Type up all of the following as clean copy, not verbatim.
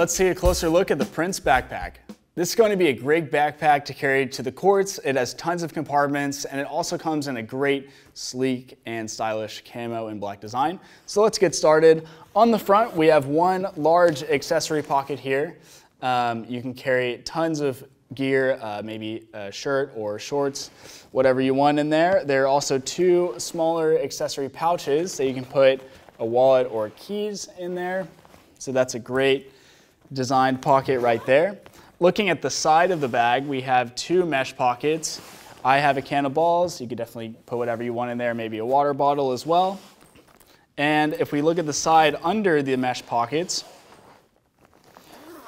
Let's take a closer look at the Prince backpack. This is going to be a great backpack to carry to the courts. It has tons of compartments, and it also comes in a great sleek and stylish camo and black design. So let's get started. On the front, we have one large accessory pocket here. You can carry tons of gear, maybe a shirt or shorts, whatever you want in there. There are also two smaller accessory pouches that you can put a wallet or keys in there. So that's a great designed pocket right there. Looking at the side of the bag, we have two mesh pockets. I have a can of balls. You could definitely put whatever you want in there, maybe a water bottle as well. And if we look at the side under the mesh pockets,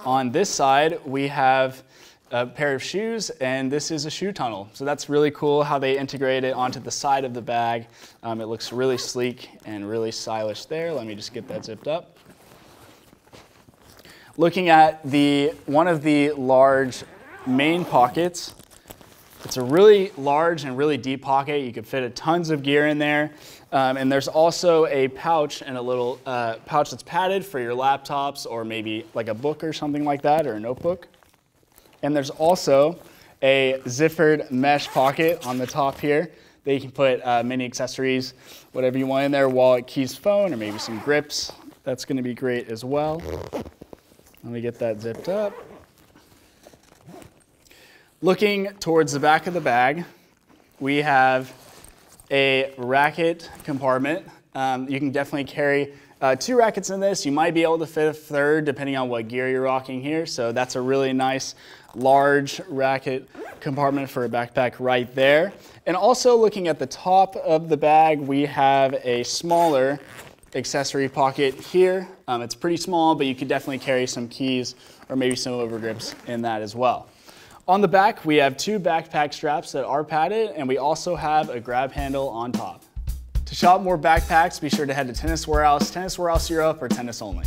on this side, we have a pair of shoes, and this is a shoe tunnel. So that's really cool how they integrate it onto the side of the bag. It looks really sleek and really stylish there. Let me just get that zipped up. Looking at one of the large main pockets, it's a really large and really deep pocket. You could fit tons of gear in there. And there's also a pouch and a little pouch that's padded for your laptops or maybe like a book or something like that, or a notebook. And there's also a zippered mesh pocket on the top here that you can put many accessories, whatever you want in there, wallet, keys, phone, or maybe some grips. That's gonna be great as well. Let me get that zipped up. Looking towards the back of the bag, we have a racket compartment. You can definitely carry two rackets in this. You might be able to fit a third depending on what gear you're rocking here. So that's a really nice large racket compartment for a backpack right there. And also looking at the top of the bag, we have a smaller accessory pocket here. It's pretty small, but you could definitely carry some keys or maybe some overgrips in that as well. On the back, we have two backpack straps that are padded, and we also have a grab handle on top. To shop more backpacks, be sure to head to Tennis Warehouse, Tennis Warehouse Europe, or Tennis Only.